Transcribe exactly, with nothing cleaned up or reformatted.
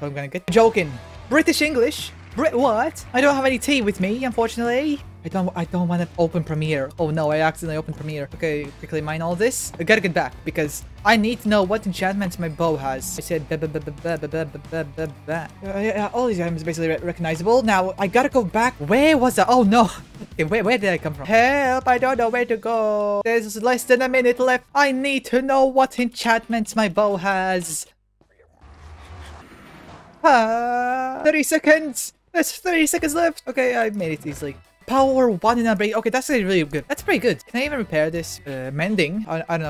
because I'm going to get joking. British English? Brit what? I don't have any tea with me, unfortunately. I don't I don't want to open Premiere. Oh no, I accidentally opened Premiere. Okay, quickly mine all this. I gotta get back because I need to know what enchantments my bow has. I said ba ba ba ba ba ba ba ba ba. Yeah, all these items are basically recognizable. Now I gotta go back. Where was I? Oh no. Okay, where where did I come from? Help! I don't know where to go. There's less than a minute left. I need to know what enchantments my bow has. Ah, thirty seconds. There's thirty seconds left. Okay, I made it easily. Power one and unbreakable. Okay, that's really good. That's pretty good. Can I even repair this? Uh, mending? I, I don't know.